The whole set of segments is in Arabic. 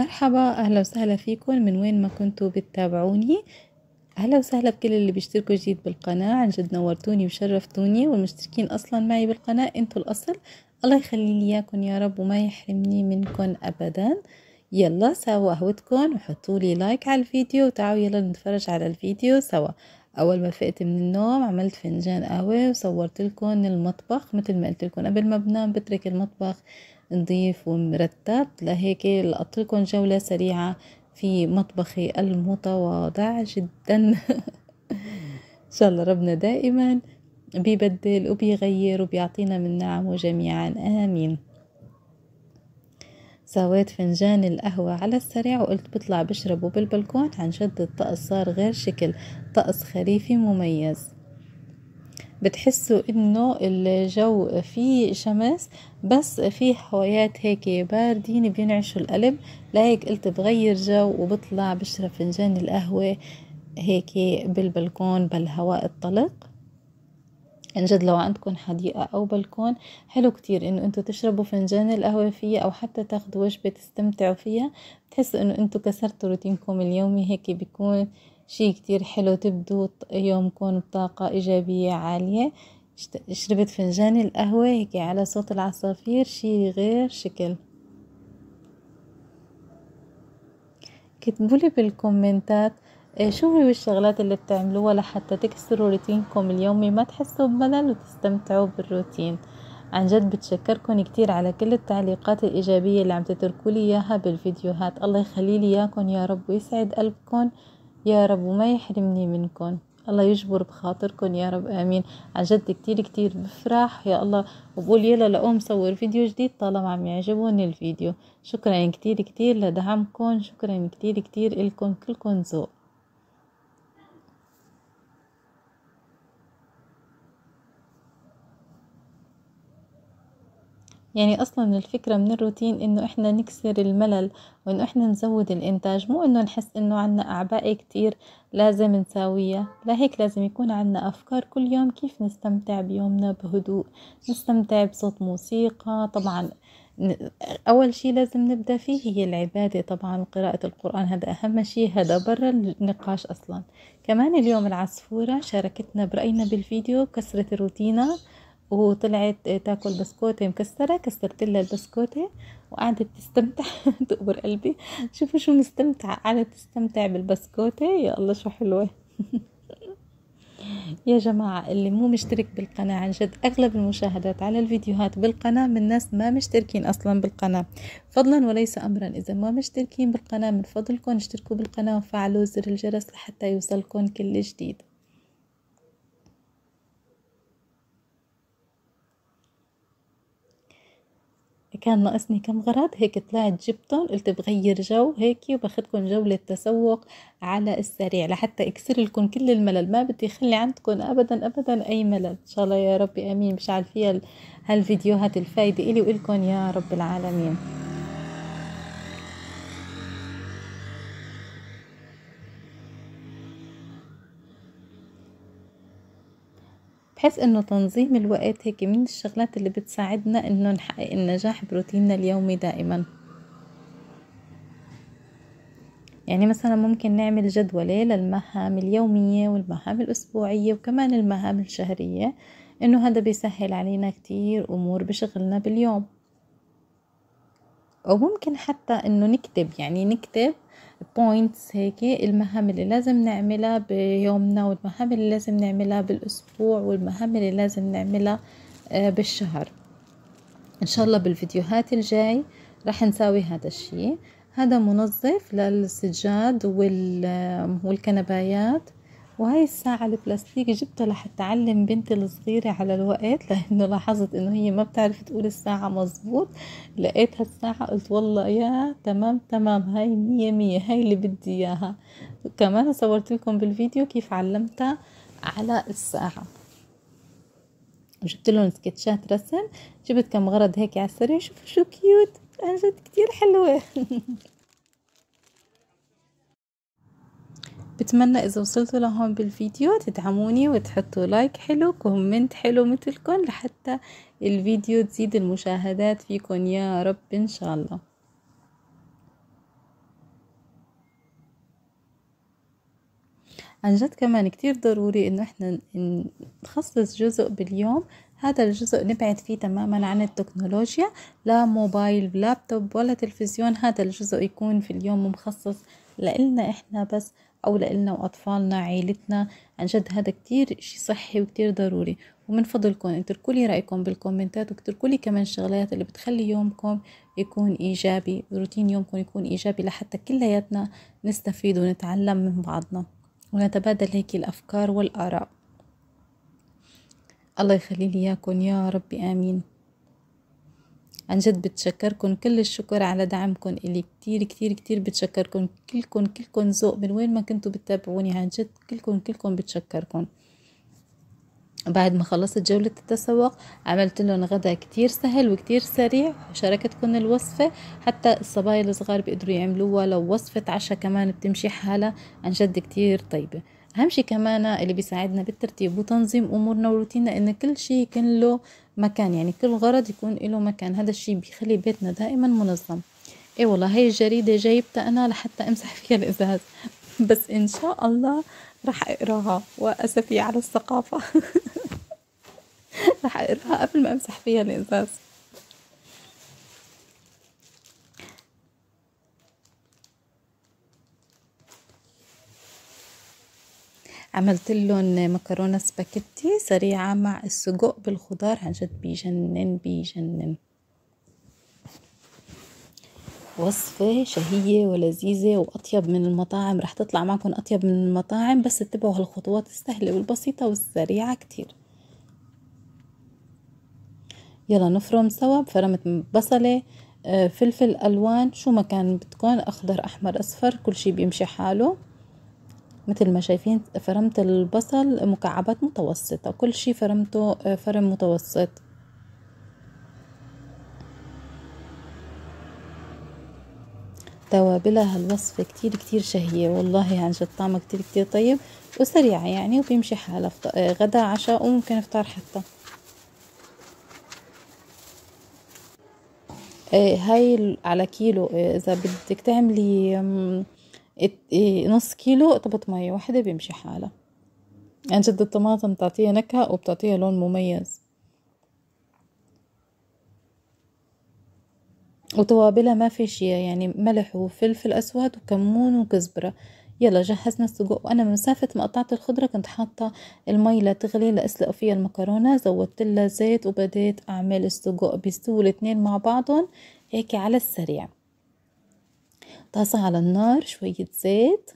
مرحبا، اهلا وسهلا فيكم من وين ما كنتوا بتتابعوني. اهلا وسهلا بكل اللي بيشتركوا جديد بالقناة، عن جد نورتوني وشرفتوني، والمشتركين اصلا معي بالقناة انتوا الاصل، الله يخلي لي اياكم يا رب وما يحرمني منكم ابدا. يلا سوا قهوتكم وحطوا لي لايك على الفيديو وتعالوا يلا نتفرج على الفيديو سوا. اول ما فقت من النوم عملت فنجان قهوه وصورت لكم المطبخ، مثل ما قلت لكم قبل ما بنام بترك المطبخ نظيف ومرتب، لهيك لقط لكم جوله سريعه في مطبخي المتواضع جدا. ان شاء الله ربنا دائما بيبدل وبيغير وبيعطينا من نعمه جميعا، امين. سويت فنجان القهوة على السريع وقلت بطلع بشربه بالبلكون، عن جد الطقس صار غير شكل، طقس خريفي مميز، بتحسوا انه الجو فيه شمس بس فيه هوايات هيك باردين بينعشوا القلب، لهيك قلت بغير جو وبطلع بشرب فنجان القهوة هيك بالبلكون بالهواء الطلق. عن جد لو عندكم حديقة أو بلكون حلو كتير إنه أنتوا تشربوا فنجان القهوة فيها، أو حتى تاخدوا وجبة تستمتعوا فيها، بتحسوا إنه أنتوا كسرتوا روتينكم اليومي، هيك بيكون شي كتير حلو، تبدوا يومكم بطاقة إيجابية عالية. شربت فنجان القهوة هيك على صوت العصافير، شي غير شكل. كتبولي بالكومنتات شو هي الشغلات اللي بتعملوها لحتى تكسروا روتينكم اليومي، ما تحسوا بملل وتستمتعوا بالروتين. عن جد بتشكركم كتير على كل التعليقات الإيجابية اللي عم تتركوا لي إياها بالفيديوهات، الله يخلي لي إياكم يا رب ويسعد قلبكم يا رب وما يحرمني منكم، الله يجبر بخاطركم يا رب، آمين. عن جد كتير كتير بفرح يا الله وبقول يلا لقوم صور فيديو جديد طالما عم يعجبوني الفيديو. شكرا كتير كتير لدعمكم، شكرا كتير كتير إلكم كلكم ذوق. يعني اصلا الفكره من الروتين انه احنا نكسر الملل وانه احنا نزود الانتاج، مو انه نحس انه عنا اعباء كتير لازم نساويها، لهيك لازم يكون عنا افكار كل يوم كيف نستمتع بيومنا بهدوء، نستمتع بصوت موسيقى. طبعا اول شي لازم نبدا فيه هي العباده، طبعا قراءه القران، هذا اهم شي، هذا برا النقاش اصلا. كمان اليوم العصفوره شاركتنا براينا بالفيديو، كسرت الروتينة وطلعت تاكل بسكوتة مكسرة، كسرت لها البسكوتة وقعدت تستمتع. تقبر قلبي، شوفوا شو مستمتعة، قعدت تستمتع بالبسكوتة، يا الله شو حلوة. يا جماعة اللي مو مشترك بالقناة، عن جد أغلب المشاهدات على الفيديوهات بالقناة من ناس ما مشتركين أصلا بالقناة، فضلا وليس أمرا. إذا ما مشتركين بالقناة من فضلكم اشتركوا بالقناة وفعلوا زر الجرس لحتى يوصلكم كل جديد. كان ناقصني كم غرض هيك طلعت جبتهم، قلت بغير جو هيك وباخدكم جولة تسوق على السريع لحتى اكسر لكم كل الملل، ما بدي اخلي عندكم ابدا ابدا اي ملل، ان شاء الله يا ربي امين. بشعل فيها هالفيديوهات الفايدة الي والكم يا رب العالمين. بحس انه تنظيم الوقت هيك من الشغلات اللي بتساعدنا انه نحقق النجاح بروتيننا اليومي دائما. يعني مثلا ممكن نعمل جدولة للمهام اليومية والمهام الاسبوعية وكمان المهام الشهرية، انه هذا بيسهل علينا كتير امور بشغلنا باليوم. او ممكن حتى انه نكتب، يعني نكتب بوينتس هيك، المهام اللي لازم نعملها بيومنا والمهام اللي لازم نعملها بالاسبوع والمهام اللي لازم نعملها بالشهر. ان شاء الله بالفيديوهات الجاي راح نساوي هذا الشيء. هذا منظف للسجاد والكنبايات، وهاي الساعة البلاستيك جبتها لحتى أعلم بنتي الصغيرة على الوقت، لأنه لاحظت إنه هي ما بتعرف تقول الساعة مظبوط، لقيت هالساعة قلت والله يا تمام، هاي 100 هاي اللي بدي إياها. كمان صورت لكم بالفيديو كيف علمتها على الساعة، وجبت لهم سكتشات رسم. جبت كم غرض هيك على السريع، شوفوا شو كيوت، عن جد كتير حلوة. بتمنى اذا وصلتوا لهون بالفيديو تدعموني وتحطوا لايك حلو، كومنت حلو مثلكم، لحتى الفيديو تزيد المشاهدات فيكم يا رب ان شاء الله. عن جد كمان كتير ضروري انه احنا نخصص جزء باليوم، هذا الجزء نبعد فيه تماما عن التكنولوجيا، لا موبايل لابتوب ولا تلفزيون، هذا الجزء يكون في اليوم مخصص لإلنا احنا بس او لإلنا واطفالنا عائلتنا. عن جد هذا كتير شيء صحي وكتير ضروري. ومن فضلكم اتركوا لي رايكم بالكومنتات، واتركوا لي كمان الشغلات اللي بتخلي يومكم يكون ايجابي، روتين يومكم يكون ايجابي، لحتى كلياتنا نستفيد ونتعلم من بعضنا ونتبادل هيك الافكار والاراء. الله يخلي لي اياكم يا رب، امين. عن جد بتشكركم كل الشكر على دعمكم اللي كتير كتير كتير بتشكركم كلكم ذوق من وين ما كنتوا بتتابعوني، عن جد كلكم بتشكركم. بعد ما خلصت جولة التسوق عملت لهم غدا كتير سهل وكتير سريع، وشاركتكم الوصفة، حتى الصبايا الصغار بيقدروا يعملوها، لو وصفة عشاء كمان بتمشي حالها، عن جد كتير طيبة. أهم شي كمان اللي بيساعدنا بالترتيب وتنظيم أمورنا وروتيننا إن كل شي يكون له مكان، يعني كل غرض يكون له مكان، هذا الشي بيخلي بيتنا دائما منظم. إيه والله هاي الجريدة جايبتها أنا لحتى أمسح فيها الإزاز، بس إن شاء الله رح أقراها، وأسفي على الثقافة رح أقراها قبل ما أمسح فيها الإزاز. عملت لهم مكرونة سباكيتي سريعة مع السجق بالخضار، عن جد بيجنن، وصفة شهية ولذيذة وأطيب من المطاعم، رح تطلع معكم أطيب من المطاعم، بس اتبعوا هالخطوات السهلة والبسيطة والسريعة كتير. يلا نفرم سوا، فرمت بصلة فلفل ألوان شو ما كان بدكم، أخضر أحمر أصفر كل شي بيمشي حاله. مثل ما شايفين فرمت البصل مكعبات متوسطة، كل شي فرمته فرم متوسط. توابلها هالوصفة كتير كتير شهية والله، عن جد طعمها كتير كتير طيب وسريعة يعني، وبيمشي حالها غدا عشاء وممكن افطار حتى. هاي على كيلو، اذا بدك تعملي نص كيلو طبط مية واحدة بيمشي حالها. عن جد الطماطم بتعطيها نكهة وبتعطيها لون مميز، وتوابلها ما في شي يعني، ملح وفلفل أسود وكمون وكزبرة. يلا جهزنا السجق، وأنا من مسافة ما قطعت الخضرة كنت حاطة المي لتغلي لأسلق فيها المكرونة، زودتلها زيت وبديت أعمل السجق، بيستووا الاتنين مع بعضهم هيك على السريع. طاسة على النار، شوية زيت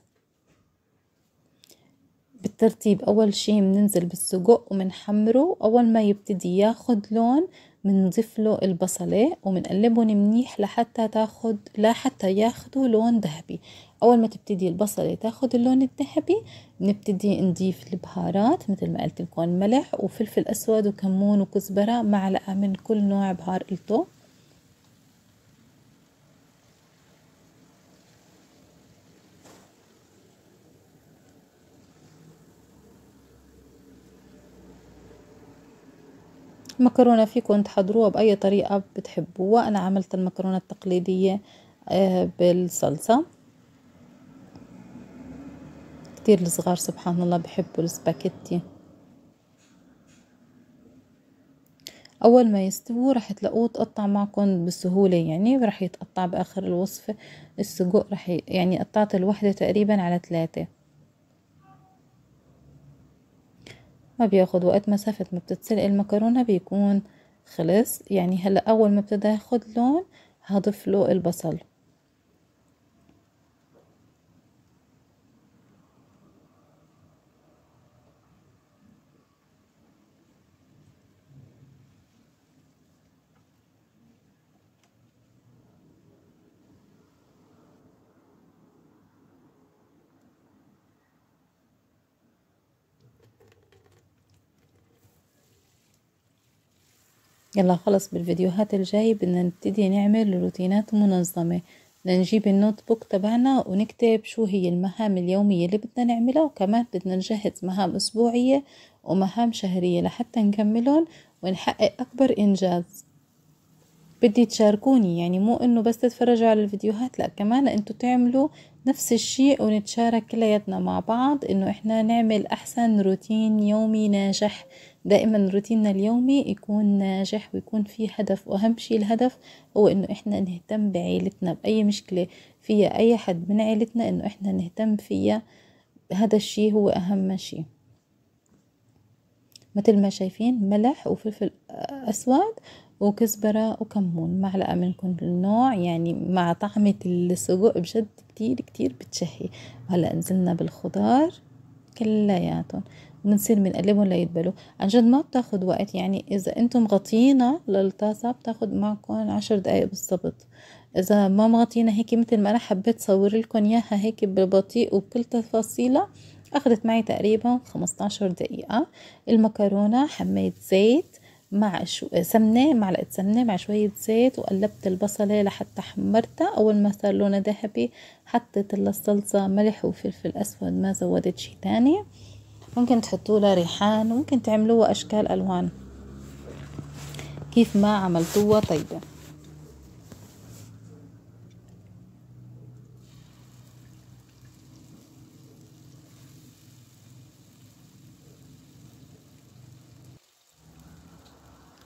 بالترتيب، أول شي بننزل بالسجق ومنحمره، أول ما يبتدي ياخد لون بنضيف له البصلة ومنقلبهم منيح لحتى ياخدوا لون ذهبي. أول ما تبتدي البصلة تاخد اللون الذهبي بنبتدي نضيف البهارات، مثل ما قلت لكم ملح وفلفل أسود وكمون وكزبرة، معلقة من كل نوع بهار قلته. المكرونة فيكم تحضروها بأي طريقة بتحبوها، أنا عملت المكرونة التقليدية بالصلصة. كتير الصغار سبحان الله بحبوا السباكيتي. أول ما يستووا رح تلاقوه تقطع معكم بسهولة يعني، ورح يتقطع بآخر الوصفة. السجق رح يعني قطعت الوحدة تقريبا على 3، ما بياخد وقت، مسافة ما بتتسلق المكرونة بيكون خلص يعني. هلا اول ما ابتدى ياخد لون هضيف له البصل، يلا خلص. بالفيديوهات الجاي بدنا نبتدي نعمل روتينات منظمة، بدنا نجيب النوت بوك تبعنا ونكتب شو هي المهام اليومية اللي بدنا نعملها، وكمان بدنا نجهز مهام أسبوعية ومهام شهرية لحتى نكملهم ونحقق أكبر إنجاز بدي تشاركوني، يعني مو انه بس تتفرجوا على الفيديوهات، لا كمان انتوا تعملوا نفس الشيء ونتشارك كلياتنا مع بعض انه احنا نعمل احسن روتين يومي ناجح. دائما روتيننا اليومي يكون ناجح ويكون فيه هدف، واهم شيء الهدف هو انه احنا نهتم بعيلتنا، باي مشكلة فيها اي حد من عيلتنا انه احنا نهتم فيها، هذا الشيء هو اهم شيء. مثل ما شايفين ملح وفلفل اسود وكزبرة وكمون، معلقة من كل نوع، يعني مع طعمة السجق بجد كتير كتير بتشهي. وهلا نزلنا بالخضار كلياتهم ونصير بنقلبهم ليتبلوا. عن جد ما بتاخد وقت، يعني اذا انتم مغطينا للطاسة بتاخد معكم 10 دقايق بالضبط، اذا ما مغطينا هيك مثل ما انا حبيت صور لكم اياها هيك بالبطيء وبكل تفاصيلها اخذت معي تقريبا 15 دقيقة. المكرونة حميت زيت مع سمنة، معلقة سمنة مع شوية زيت، وقلبت البصلة لحتى حمرتها. أول ما صار لونها ذهبي حطيت للصلصة ملح وفلفل أسود، ما زودت شي تاني. ممكن تحطوا لها ريحان وممكن تعملوها أشكال ألوان كيف ما عملتوها. طيبة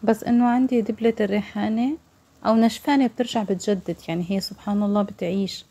بس انه عندي دبلة الريحانة او نشفانة بترجع بتجدد، يعني هي سبحان الله بتعيش.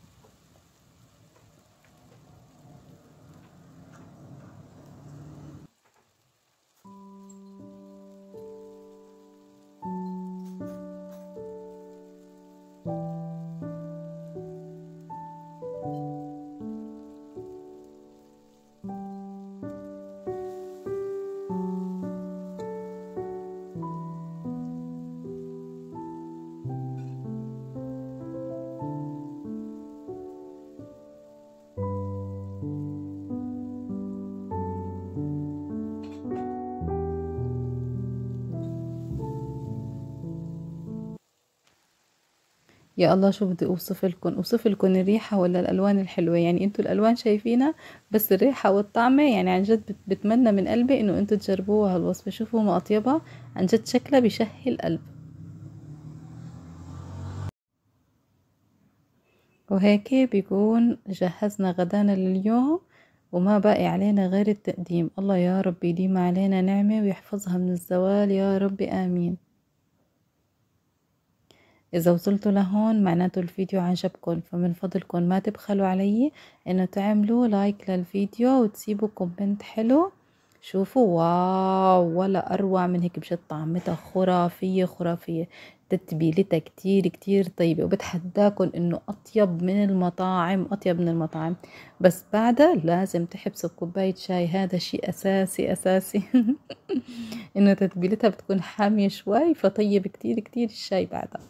يا الله شو بدي اوصف لكم الريحة ولا الالوان الحلوة، يعني انتوا الالوان شايفينها بس الريحة والطعمة، يعني عن جد بتمنى من قلبي انه انتوا تجربوها هالوصفة. شوفوا ما اطيبها، عن جد شكلها بشهي القلب. وهيك بيكون جهزنا غدانا لليوم وما باقي علينا غير التقديم. الله يا رب يديم علينا نعمة ويحفظها من الزوال يا رب، امين. إذا وصلتوا لهون معناته الفيديو عجبكم، فمن فضلكم ما تبخلوا علي إنه تعملوا لايك للفيديو وتسيبوا كومنت حلو. شوفوا واو، ولا أروع من هيك بجد، طعمتها خرافية خرافية، تتبيلتها كتير كتير طيبة، وبتحداكم إنه أطيب من المطاعم. بس بعدها لازم تحبسوا بكوباية شاي، هذا شيء أساسي إنه تتبيلتها بتكون حامية شوي، فطيب كتير كتير الشاي بعدها.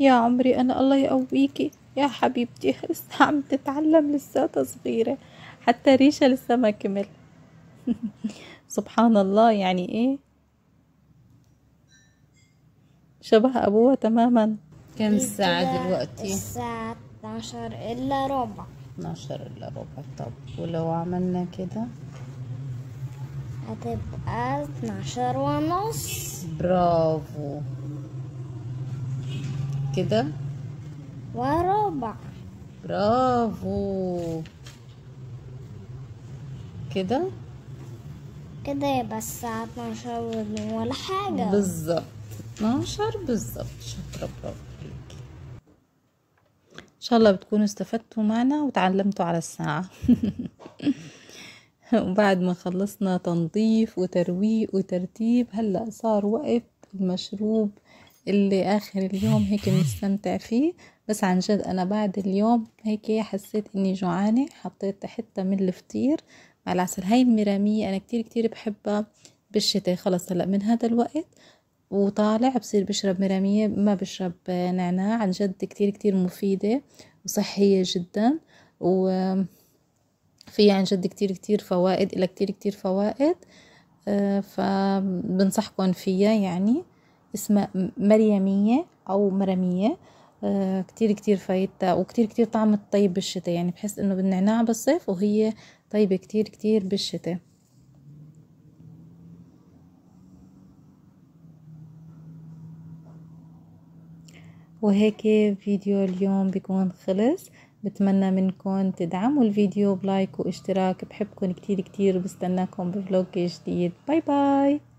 يا عمري أنا الله يقويكي يا حبيبتي، لسه عم تتعلم، لساتها صغيرة، حتى ريشها لسه ما كمل. سبحان الله، يعني إيه شبه أبوها تماما. كم الساعة دلوقتي؟ الساعة 12:15. 12:15. طب ولو عملنا كده هتبقى 12:30. برافو كده وربع. برافو كده يبقى الساعة 12 ولا حاجة بالظبط، 12 بالظبط. شاطرة، برافو عليكي. ان شاء الله بتكونوا استفدتوا معنا وتعلمتوا على الساعة. وبعد ما خلصنا تنظيف وترويق وترتيب، هلأ صار وقت المشروب اللي اخر اليوم هيك بنستمتع فيه. بس عن جد انا بعد اليوم هيك حسيت اني جوعانه، حطيت حته من الفطير مع العسل. هاي المراميه انا كتير كتير بحبها بالشتاء. خلص هلا من هذا الوقت وطالع بصير بشرب مراميه، ما بشرب نعناع. عن جد كتير كتير مفيده وصحيه جدا، وفيها عن جد كتير كتير فوائد، إلها كتير كتير فوائد، فبنصحكم فيها. يعني اسمها مريمية أو مرمية، كتير كتير فايدتها، وكتير كتير طعم الطيب بالشتاء، يعني بحس انه بالنعناع بالصيف وهي طيبة كتير كتير بالشتاء. وهيك فيديو اليوم بيكون خلص، بتمنى منكم تدعموا الفيديو بلايك واشتراك، بحبكم كتير كتير، بستناكم بفلوج جديد. باي باي.